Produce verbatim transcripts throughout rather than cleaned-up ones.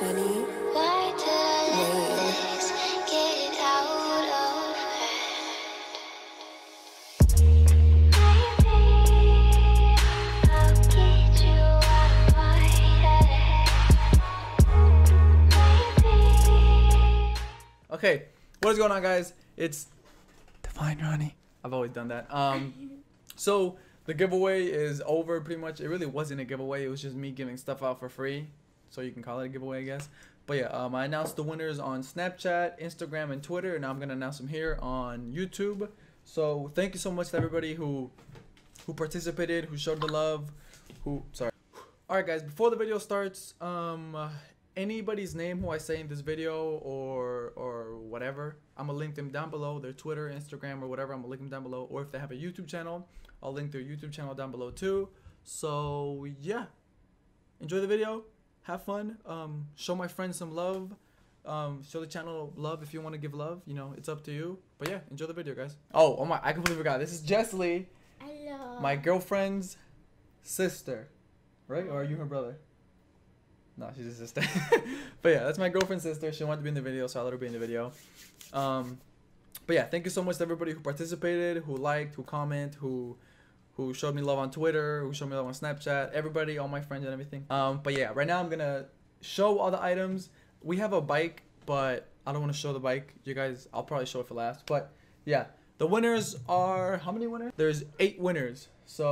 sunny. Why did this get out of hand? Maybe I'll get you out of my head. Okay, what is going on, guys? It's Divine Ronnie. I've always done that. Um, so the giveaway is over pretty much. It really wasn't a giveaway. It was just me giving stuff out for free. So you can call it a giveaway, I guess. But yeah, um, I announced the winners on Snapchat, Instagram, and Twitter. And I'm going to announce them here on YouTube. So thank you so much to everybody who who participated, who showed the love, who... Sorry. All right, guys. Before the video starts, um, anybody's name who I say in this video or or whatever, I'm going to link them down below. Their Twitter, Instagram, or whatever, I'm going to link them down below. Or if they have a YouTube channel, I'll link their YouTube channel down below too. So yeah, enjoy the video. Have fun, um, show my friends some love, um, show the channel love if you want to give love, you know, it's up to you. But yeah, enjoy the video, guys. Oh, oh my, I completely forgot. This is Jessly, hello, my girlfriend's sister, right? Or are you her brother? No, she's a sister. But yeah, that's my girlfriend's sister. She wanted to be in the video, so I let her be in the video. Um, but yeah, thank you so much to everybody who participated, who liked, who commented, who... who showed me love on Twitter, who showed me love on Snapchat, everybody, all my friends and everything. Um, but yeah, right now I'm gonna show all the items. We have a bike, but I don't want to show the bike. You guys, I'll probably show it for last. But yeah, the winners are, how many winners? There's eight winners. So,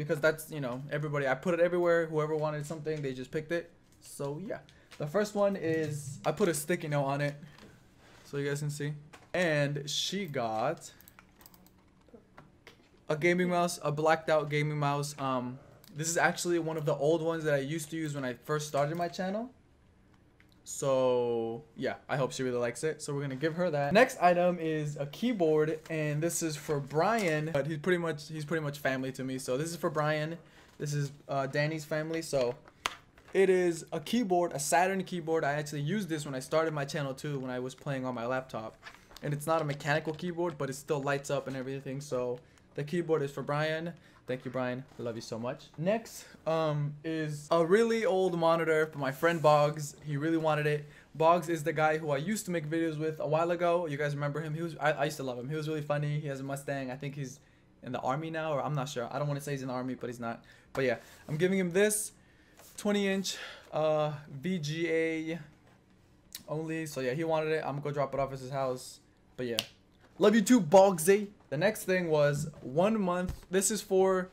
because that's, you know, everybody, I put it everywhere. Whoever wanted something, they just picked it. So yeah, the first one is, I put a sticky note on it so you guys can see. And she got a gaming mouse, a blacked out gaming mouse. Um, this is actually one of the old ones that I used to use when I first started my channel. So yeah, I hope she really likes it. So we're gonna give her that. Next item is a keyboard, and this is for Brian. But he's pretty much he's pretty much family to me. So this is for Brian. This is uh, Danny's family. So it is a keyboard, a Saturn keyboard. I actually used this when I started my channel too, when I was playing on my laptop. And it's not a mechanical keyboard, but it still lights up and everything. So the keyboard is for Brian. Thank you, Brian. I love you so much. Next um, is a really old monitor for my friend Boggs. He really wanted it. Boggs is the guy who I used to make videos with a while ago. You guys remember him? He was I, I used to love him. He was really funny. He has a Mustang. I think he's in the army now, or I'm not sure. I don't want to say he's in the army, but he's not. But yeah, I'm giving him this twenty inch uh, V G A only. So yeah, he wanted it. I'm going to go drop it off at his house. But yeah, love you too, Boggsy. The next thing was one month. This is for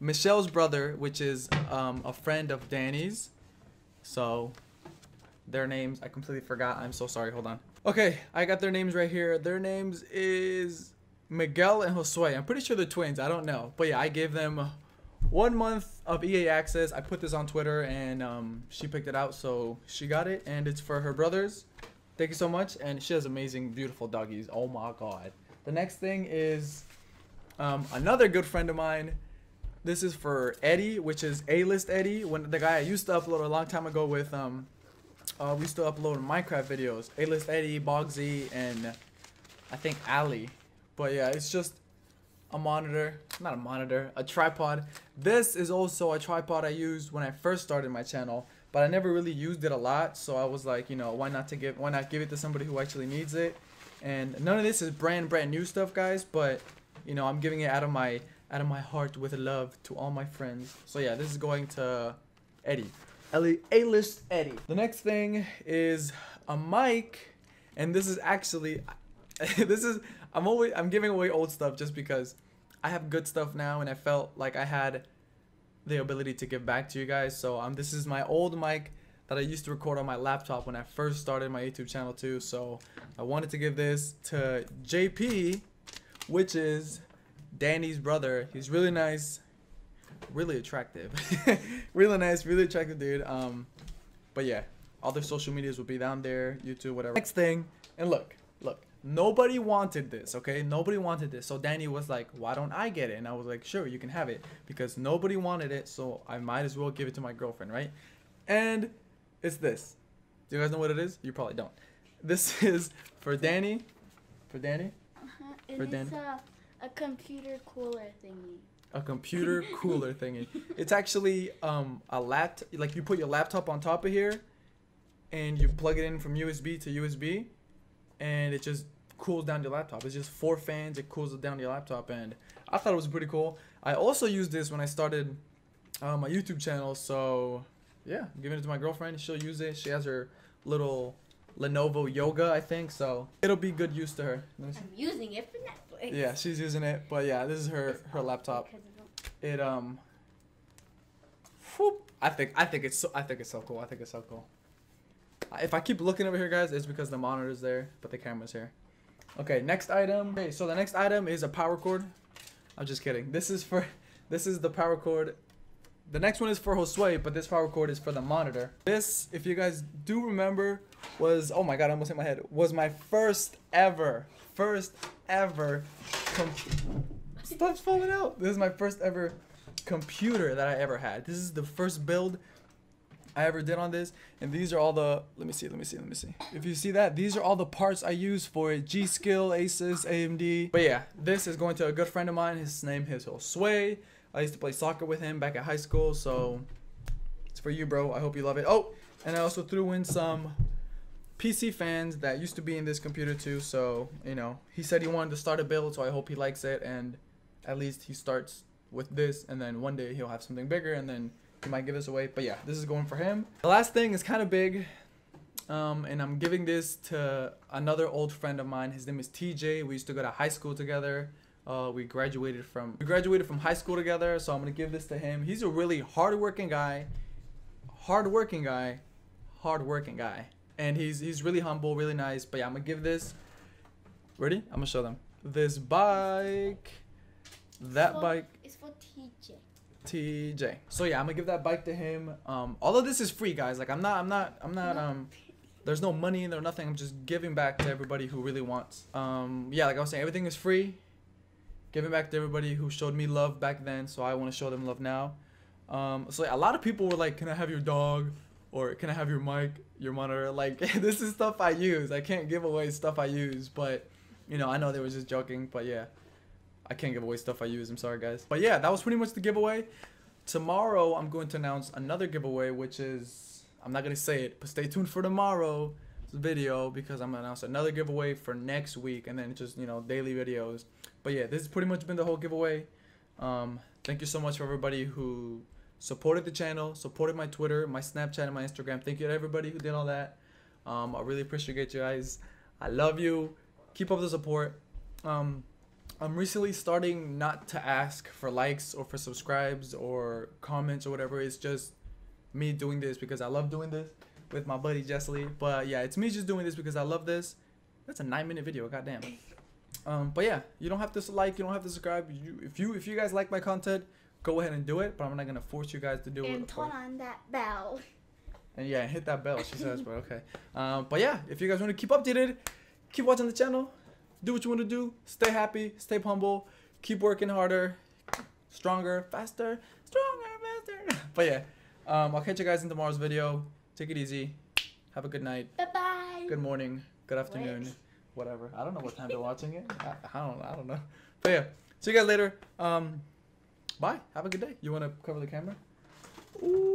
Michelle's brother, which is um, a friend of Danny's. So their names, I completely forgot. I'm so sorry. Hold on. Okay, I got their names right here. Their names is Miguel and Josue. I'm pretty sure they're twins. I don't know. But yeah, I gave them one month of E A access. I put this on Twitter, and um, she picked it out. So she got it, and it's for her brothers. Thank you so much. And she has amazing, beautiful doggies. Oh my God. The next thing is um, another good friend of mine. This is for Eddie, which is A-List Eddie, when the guy I used to upload a long time ago with. Um, uh, we used to upload Minecraft videos. A-List Eddie, Boggsy, and I think Ali. But yeah, it's just a monitor. Not a monitor, a tripod. This is also a tripod I used when I first started my channel, but I never really used it a lot. So I was like, you know, why not to give? Why not give it to somebody who actually needs it? And none of this is brand brand new stuff, guys, but you know, I'm giving it out of my out of my heart with love to all my friends. So yeah, this is going to Eddie. Ellie, A-List Eddie. The next thing is a mic, and this is actually this is I'm always I'm giving away old stuff just because I have good stuff now, and I felt like I had the ability to give back to you guys. So um this is my old mic that I used to record on my laptop when I first started my YouTube channel too. So I wanted to give this to J P, which is Danny's brother. He's really nice, really attractive, really nice, really attractive dude. Um, but yeah, all their social medias will be down there, YouTube, whatever. Next thing, and look, look, nobody wanted this, okay? Nobody wanted this. So Danny was like, why don't I get it? And I was like, sure, you can have it, because nobody wanted it. So I might as well give it to my girlfriend, right? And it's this. Do you guys know what it is? You probably don't. This is for Danny. For Danny? Uh-huh. It for is Danny. A, a computer cooler thingy. A computer cooler thingy. It's actually um, a laptop. Like, you put your laptop on top of here, and you plug it in from U S B to U S B, and it just cools down your laptop. It's just four fans, it cools it down your laptop, and I thought it was pretty cool. I also used this when I started uh, my YouTube channel, so yeah, I'm giving it to my girlfriend. She'll use it. She has her little Lenovo Yoga, I think, so it'll be good use to her. I'm using it for Netflix. Yeah, she's using it, but yeah, this is her her laptop. It um, whoop, I think I think it's so, I think it's so cool. I think it's so cool. If I keep looking over here, guys, it's because the monitor's there, but the camera's here. Okay, next item. Okay, so the next item is a power cord. I'm just kidding. This is for this is the power cord. The next one is for Josue, but this power cord is for the monitor. This, if you guys do remember, was, oh my god, I almost hit my head, was my first ever, first ever, stuff's falling out. This is my first ever computer that I ever had. This is the first build I ever did on this, and these are all the, let me see, let me see, let me see. If you see that, these are all the parts I use for it. G-Skill, Asus, A M D. But yeah, this is going to a good friend of mine. His name is Josue. I used to play soccer with him back at high school, so it's for you, bro. I hope you love it. Oh, and I also threw in some P C fans that used to be in this computer too, so, you know, he said he wanted to start a build, so I hope he likes it, and at least he starts with this, and then one day he'll have something bigger, and then he might give this away, but yeah, this is going for him. The last thing is kind of big, um, and I'm giving this to another old friend of mine. His name is T J. We used to go to high school together. Uh, we graduated from we graduated from high school together, so I'm gonna give this to him. He's a really hardworking guy, hardworking guy, hardworking guy, and he's he's really humble, really nice. But yeah, I'm gonna give this. Ready? I'm gonna show them this bike. That bike is for T J. T J. So yeah, I'm gonna give that bike to him. Um, all of this is free, guys. Like I'm not, I'm not, I'm not. Um, there's no money, there's nothing. I'm just giving back to everybody who really wants. Um, yeah, like I was saying, everything is free. Giving back to everybody who showed me love back then, so I want to show them love now. Um, so a lot of people were like, can I have your dog? Or can I have your mic, your monitor? Like, this is stuff I use. I can't give away stuff I use, but, you know, I know they were just joking, but yeah. I can't give away stuff I use, I'm sorry, guys. But yeah, that was pretty much the giveaway. Tomorrow, I'm going to announce another giveaway, which is, I'm not going to say it, but stay tuned for tomorrow's video, because I'm going to announce another giveaway for next week, and then just, you know, daily videos. But yeah, this has pretty much been the whole giveaway. Um, thank you so much for everybody who supported the channel, supported my Twitter, my Snapchat, and my Instagram. Thank you to everybody who did all that. Um, I really appreciate you guys. I love you. Keep up the support. Um, I'm recently starting not to ask for likes or for subscribes or comments or whatever. It's just me doing this because I love doing this with my buddy Jessly. But yeah, it's me just doing this because I love this. That's a nine minute video, goddamn. Um, but yeah, you don't have to like, you don't have to subscribe. You, if you if you guys like my content, go ahead and do it. But I'm not gonna force you guys to do and it. And turn on that bell. And yeah, hit that bell. She says, but okay. Um, but yeah, if you guys want to keep updated, keep watching the channel. Do what you want to do. Stay happy. Stay humble. Keep working harder, stronger, faster, stronger, faster. But yeah, um, I'll catch you guys in tomorrow's video. Take it easy. Have a good night. Bye bye. Good morning. Good afternoon. What? Whatever. I don't know what time they're watching it. I, I don't I don't know. But yeah. See you guys later. Um, bye. Have a good day. You want to cover the camera? Ooh.